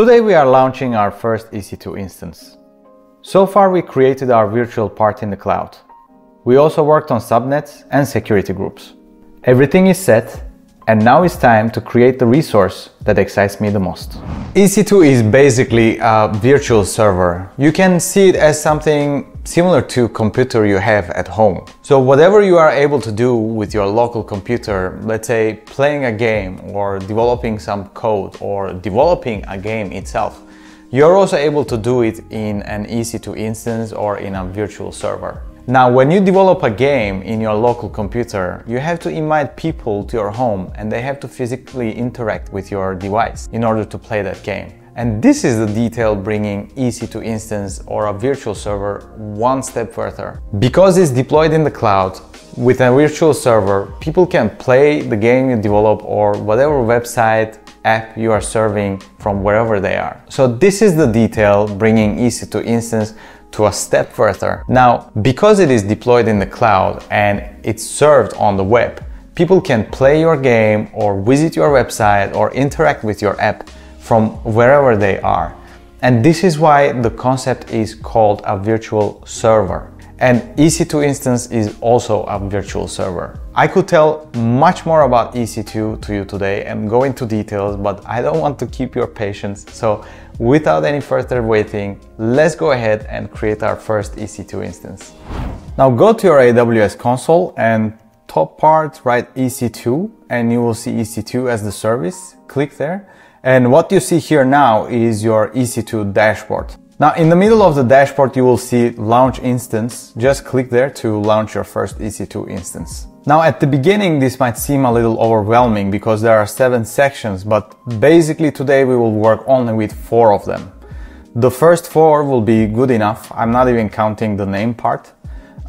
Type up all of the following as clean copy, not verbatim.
Today we are launching our first EC2 instance. So far we created our virtual part in the cloud. We also worked on subnets and security groups. Everything is set, and now it's time to create the resource that excites me the most. EC2 is basically a virtual server. You can see it as something similar to a computer you have at home. So whatever you are able to do with your local computer, let's say playing a game or developing some code or developing a game itself, you're also able to do it in an EC2 instance or in a virtual server. Now, when you develop a game in your local computer, you have to invite people to your home and they have to physically interact with your device in order to play that game. And this is the detail bringing EC2 instance or a virtual server one step further. Because it's deployed in the cloud, with a virtual server, people can play the game you develop or whatever website, app you are serving from wherever they are. So this is the detail bringing EC2 instance to a step further. Now, because it is deployed in the cloud and it's served on the web, people can play your game or visit your website or interact with your app from wherever they are. And this is why the concept is called a virtual server. And EC2 instance is also a virtual server. I could tell much more about EC2 to you today and go into details, but I don't want to keep your patience. So without any further waiting, let's go ahead and create our first EC2 instance. Now go to your AWS console and top part write EC2 and you will see EC2 as the service. Click there. And what you see here now is your EC2 dashboard. Now in the middle of the dashboard you will see launch instance. Just click there to launch your first EC2 instance. Now at the beginning this might seem a little overwhelming because there are 7 sections, but basically today we will work only with 4 of them. The first 4 will be good enough, I'm not even counting the name part.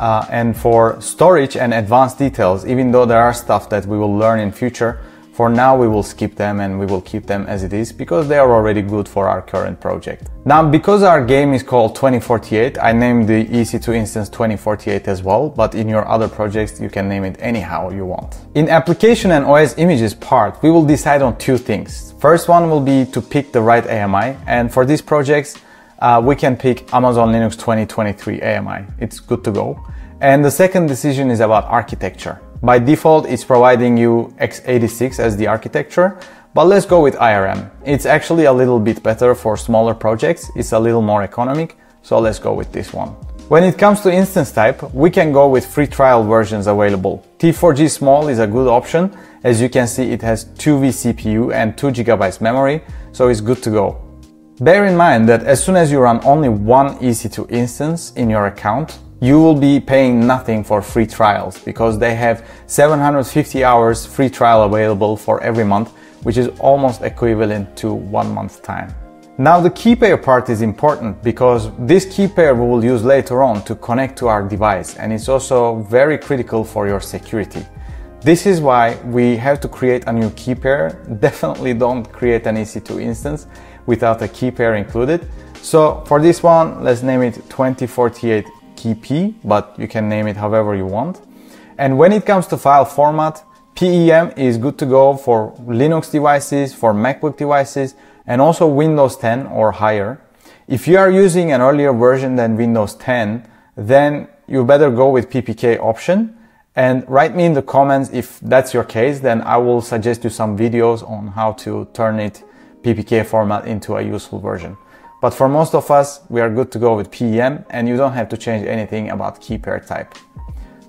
And for storage and advanced details, even though there are stuff that we will learn in future, for now we will skip them and we will keep them as it is because they are already good for our current project. Now because our game is called 2048, I named the EC2 instance 2048 as well, but in your other projects you can name it anyhow you want. In application and OS images part, we will decide on 2 things. First one will be to pick the right AMI, and for these projects we can pick Amazon Linux 2023 AMI. It's good to go. And the second decision is about architecture. By default, it's providing you x86 as the architecture, but let's go with ARM. It's actually a little bit better for smaller projects, it's a little more economic, so let's go with this one. When it comes to instance type, we can go with free trial versions available. T4G Small is a good option, as you can see it has 2V CPU and 2GB memory, so it's good to go. Bear in mind that as soon as you run only one EC2 instance in your account, you will be paying nothing for free trials because they have 750 hours free trial available for every month, which is almost equivalent to 1 month's time. Now the key pair part is important because this key pair we will use later on to connect to our device, and it's also very critical for your security. This is why we have to create a new key pair. Definitely don't create an EC2 instance without a key pair included. So for this one, let's name it 2048. P, but you can name it however you want. And when it comes to file format, PEM is good to go for Linux devices, for MacBook devices, and also Windows 10 or higher. If you are using an earlier version than Windows 10, then you better go with PPK option, and write me in the comments if that's your case, then I will suggest you some videos on how to turn it PPK format into a useful version. But for most of us, we are good to go with PEM and you don't have to change anything about key pair type.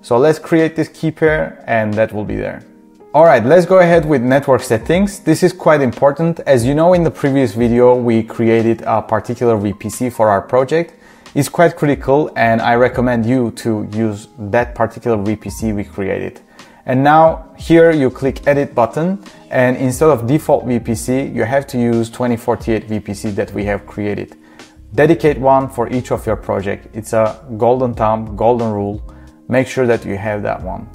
So let's create this key pair and that will be there. All right, let's go ahead with network settings. This is quite important. As you know, in the previous video, we created a particular VPC for our project. It's quite critical and I recommend you to use that particular VPC we created. And now here you click edit button, and instead of default VPC you have to use 2048 VPC that we have created. Dedicate one for each of your project. It's a golden thumb, golden rule. Make sure that you have that one.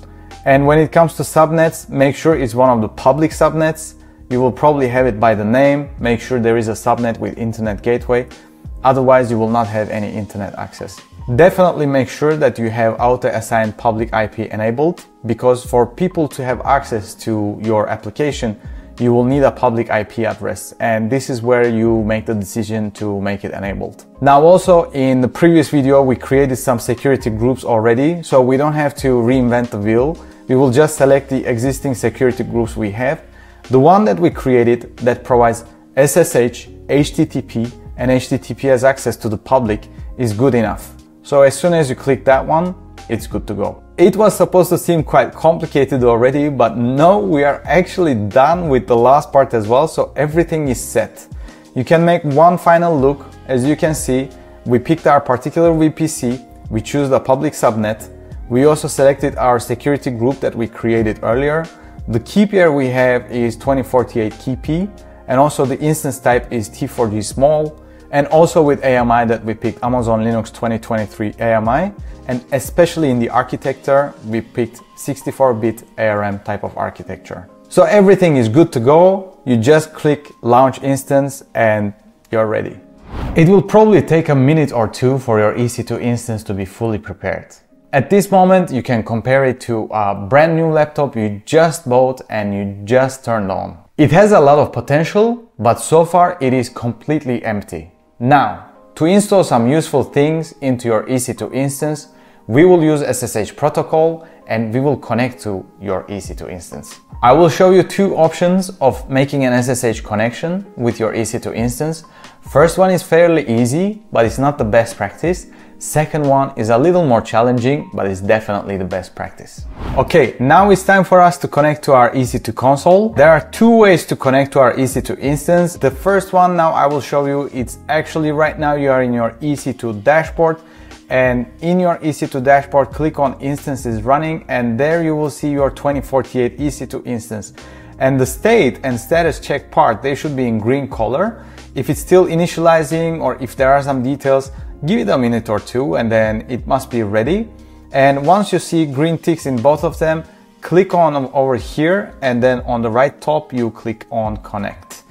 And when it comes to subnets, make sure it's one of the public subnets. You will probably have it by the name. Make sure there is a subnet with internet gateway. Otherwise you will not have any internet access. Definitely make sure that you have auto-assigned public IP enabled, because for people to have access to your application, you will need a public IP address, and this is where you make the decision to make it enabled. Now also, in the previous video we created some security groups already, so we don't have to reinvent the wheel. We will just select the existing security groups we have, the one that we created that provides SSH, HTTP and HTTPS access to the public is good enough. So as soon as you click that one, it's good to go. It was supposed to seem quite complicated already, but no, we are actually done with the last part as well, so everything is set. You can make one final look. As you can see, we picked our particular VPC, we choose the public subnet, we also selected our security group that we created earlier. The key pair we have is 2048 key P, and also the instance type is T4G Small, and also with AMI that we picked Amazon Linux 2023 AMI, and especially in the architecture we picked 64-bit ARM type of architecture. So everything is good to go, you just click launch instance and you're ready. It will probably take a minute or two for your EC2 instance to be fully prepared. At this moment you can compare it to a brand new laptop you just bought and you just turned on. It has a lot of potential, but so far it is completely empty. Now, to install some useful things into your EC2 instance, we will use SSH protocol and we will connect to your EC2 instance. I will show you two options of making an SSH connection with your EC2 instance. First one is fairly easy, but it's not the best practice. Second one is a little more challenging, but it's definitely the best practice. Okay, now it's time for us to connect to our EC2 console. There are two ways to connect to our EC2 instance. The first one now I will show you, it's actually right now you are in your EC2 dashboard, and in your EC2 dashboard click on instances running, and there you will see your 2048 EC2 instance. And the state and status check part, they should be in green color. If it's still initializing or if there are some details, give it a minute or two and then it must be ready. And once you see green ticks in both of them, click on them over here, and then on the right top you click on connect.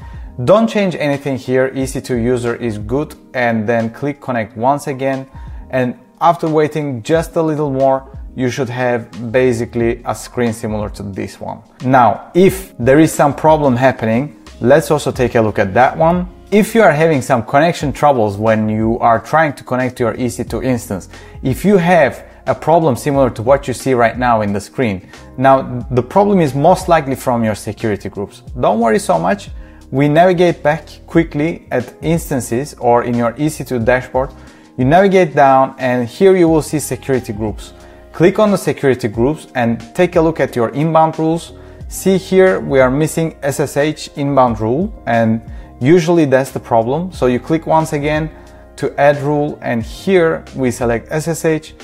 Don't change anything here, EC2 user is good, and then click connect once again, and after waiting just a little more you should have basically a screen similar to this one. Now if there is some problem happening, let's also take a look at that one. If you are having some connection troubles when you are trying to connect to your EC2 instance, if you have a problem similar to what you see right now in the screen, now the problem is most likely from your security groups. Don't worry so much, we navigate back quickly at instances or in your EC2 dashboard. You navigate down and here you will see security groups. Click on the security groups and take a look at your inbound rules. See here we are missing SSH inbound rule, and usually that's the problem, so you click once again to add rule, and here we select SSH.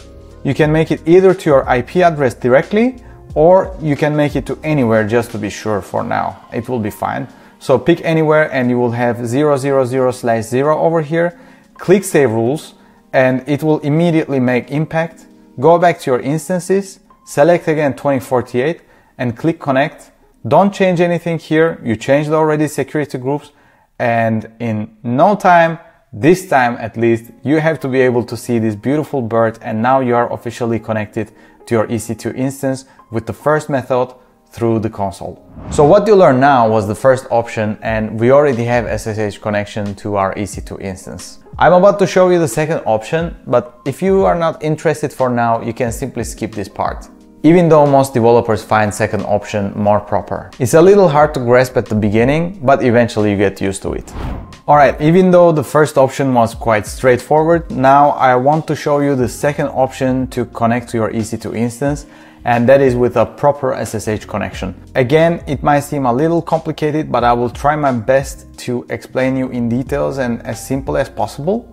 You can make it either to your IP address directly, or you can make it to anywhere just to be sure. For now it will be fine, so pick anywhere and you will have 000/0 over here. Click save rules and it will immediately make impact. Go back to your instances, select again 2048 and click connect. Don't change anything here, you changed already security groups. And in no time, this time at least, you have to be able to see this beautiful bird, and now you are officially connected to your EC2 instance with the first method through the console. So what you learned now was the first option, and we already have SSH connection to our EC2 instance. I'm about to show you the second option, but if you are not interested for now, you can simply skip this part. Even though most developers find second option more proper. It's a little hard to grasp at the beginning, but eventually you get used to it. Alright, even though the first option was quite straightforward, now I want to show you the second option to connect to your EC2 instance, and that is with a proper SSH connection. Again, it might seem a little complicated, but I will try my best to explain you in details and as simple as possible.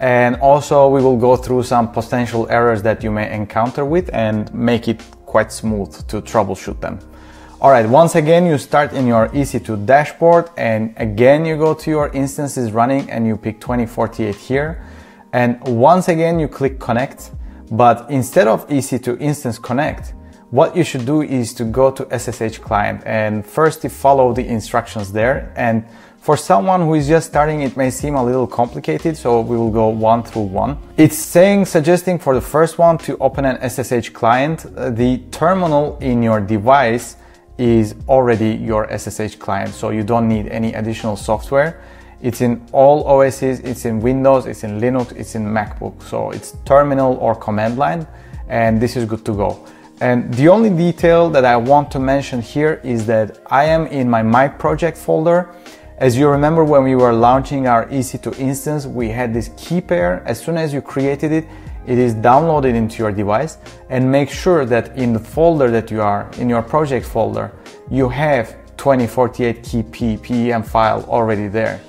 And also we will go through some potential errors that you may encounter with and make it quite smooth to troubleshoot them. Alright, once again you start in your EC2 dashboard, and again you go to your instances running and you pick 2048 here, and once again you click connect. But instead of EC2 instance connect, what you should do is to go to SSH client, and first you follow the instructions there. And for someone who is just starting, it may seem a little complicated, so we will go one through one. It's suggesting for the first one to open an SSH client. The terminal in your device is already your SSH client, so you don't need any additional software. It's in all OSs, it's in Windows, it's in Linux, it's in MacBook. So it's terminal or command line, and this is good to go. And the only detail that I want to mention here is that I am in my project folder. As you remember, when we were launching our EC2 instance, we had this key pair. As soon as you created it, it is downloaded into your device, and make sure that in the folder that you are, in your project folder, you have 2048 key PEM file already there.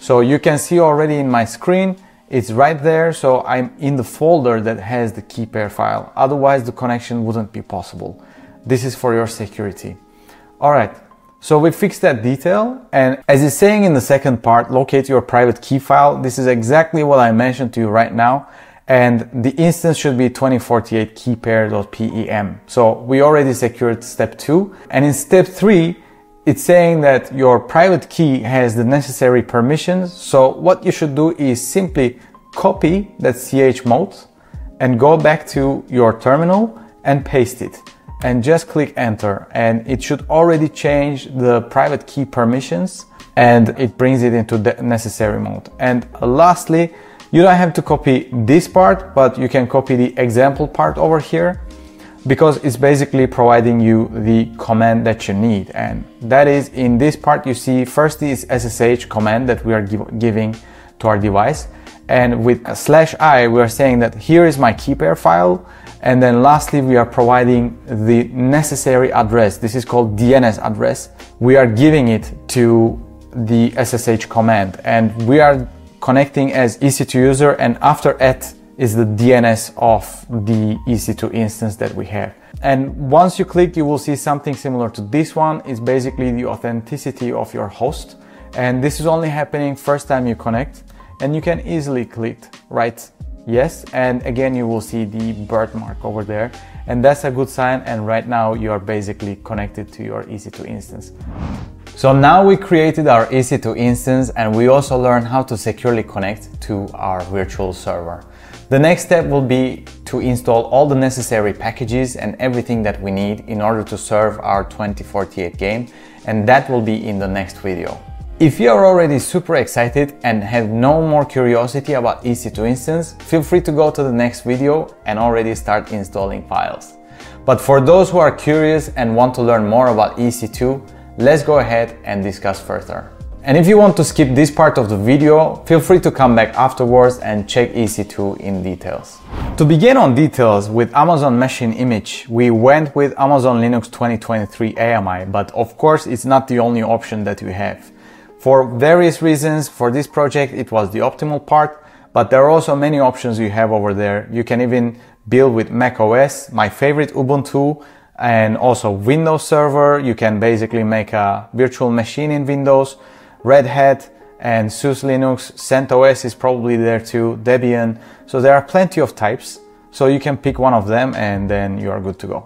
So you can see already in my screen, it's right there, so I'm in the folder that has the key pair file. Otherwise, the connection wouldn't be possible. This is for your security. All right, so we fixed that detail, and as it's saying in the second part, locate your private key file. This is exactly what I mentioned to you right now. And the instance should be 2048 key pair.pem. So we already secured step 2. And in step 3, it's saying that your private key has the necessary permissions. So what you should do is simply copy that chmod and go back to your terminal and paste it and just click enter. And it should already change the private key permissions, and it brings it into the necessary mode. And lastly, you don't have to copy this part, but you can copy the example part over here, because it's basically providing you the command that you need. And that is, in this part you see first is SSH command that we are giving to our device, and with a /i we are saying that here is my key pair file, and then lastly we are providing the necessary address. This is called DNS address. We are giving it to the SSH command, and we are connecting as EC2 user, and after at is the DNS of the EC2 instance that we have. And once you click, you will see something similar to this one. It's basically the authenticity of your host, and this is only happening first time you connect, and you can easily click right yes, and again you will see the birthmark over there, and that's a good sign. And right now you are basically connected to your EC2 instance. So now we created our EC2 instance, and we also learned how to securely connect to our virtual server. The next step will be to install all the necessary packages and everything that we need in order to serve our 2048 game, and that will be in the next video. If you are already super excited and have no more curiosity about EC2 instance, feel free to go to the next video and already start installing files. But for those who are curious and want to learn more about EC2, let's go ahead and discuss further. And if you want to skip this part of the video, feel free to come back afterwards and check EC2 in details. To begin on details with Amazon Machine Image, we went with Amazon Linux 2023 AMI, but of course it's not the only option that you have. For various reasons, for this project it was the optimal part, but there are also many options you have over there. You can even build with macOS, my favorite Ubuntu, and also Windows Server. You can basically make a virtual machine in Windows, Red Hat and SUSE Linux, CentOS is probably there too, Debian. So there are plenty of types, so you can pick one of them and then you are good to go.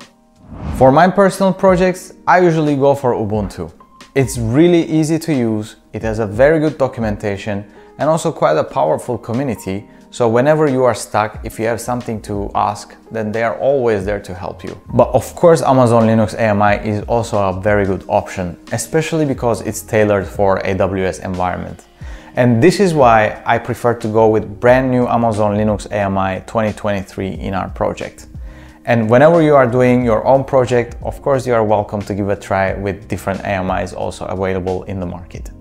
For my personal projects, I usually go for Ubuntu. It's really easy to use, it has a very good documentation and also quite a powerful community. So whenever you are stuck, if you have something to ask, then they are always there to help you. But of course, Amazon Linux AMI is also a very good option, especially because it's tailored for AWS environment. And this is why I prefer to go with brand new Amazon Linux AMI 2023 in our project. And whenever you are doing your own project, of course, you are welcome to give a try with different AMIs also available in the market.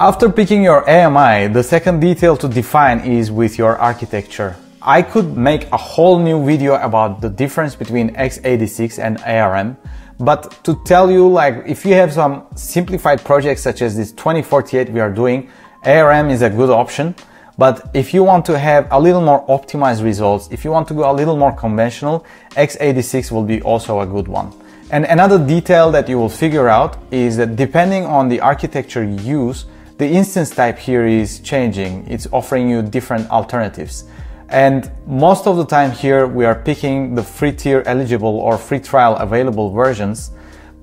After picking your AMI, the second detail to define is with your architecture. I could make a whole new video about the difference between x86 and ARM, but to tell you, like, if you have some simplified projects such as this 2048 we are doing, ARM is a good option. But if you want to have a little more optimized results, if you want to go a little more conventional, x86 will be also a good one. And another detail that you will figure out is that depending on the architecture you use, the instance type here is changing. It's offering you different alternatives. And most of the time here, we are picking the free tier eligible or free trial available versions.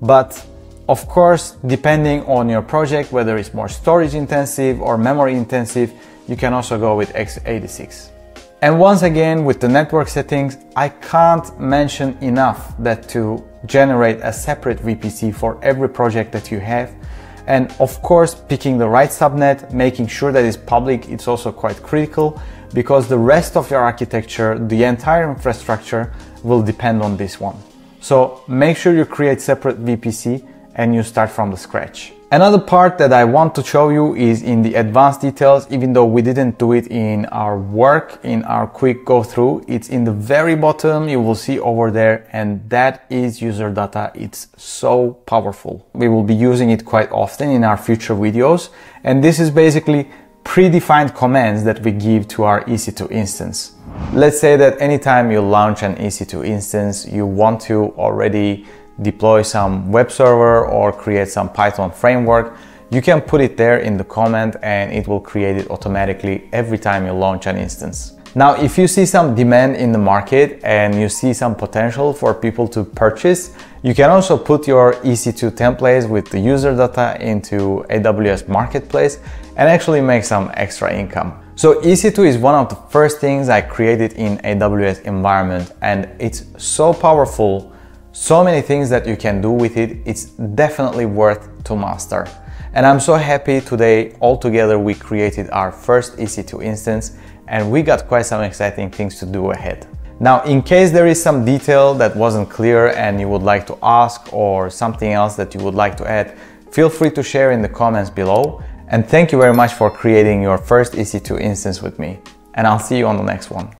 But of course, depending on your project, whether it's more storage intensive or memory intensive, you can also go with x86. And once again, with the network settings, I can't mention enough that to generate a separate VPC for every project that you have. And of course, picking the right subnet, making sure that it's public, it's also quite critical because the rest of your architecture, the entire infrastructure will depend on this one. So make sure you create separate VPC and you start from the scratch. Another part that I want to show you is in the advanced details, even though we didn't do it in our work, in our quick go through. It's in the very bottom, you will see over there, and that is user data. It's so powerful. We will be using it quite often in our future videos. And this is basically predefined commands that we give to our EC2 instance. Let's say that anytime you launch an EC2 instance, you want to already deploy some web server or create some Python framework, you can put it there in the comment and it will create it automatically every time you launch an instance. Now, if you see some demand in the market and you see some potential for people to purchase, you can also put your EC2 templates with the user data into AWS Marketplace and actually make some extra income. So EC2 is one of the first things I created in AWS environment, and it's so powerful. So many things that you can do with it, it's definitely worth to master. And I'm so happy today, all together we created our first EC2 instance and we got quite some exciting things to do ahead. Now, in case there is some detail that wasn't clear and you would like to ask or something else that you would like to add, feel free to share in the comments below. And thank you very much for creating your first EC2 instance with me. And I'll see you on the next one.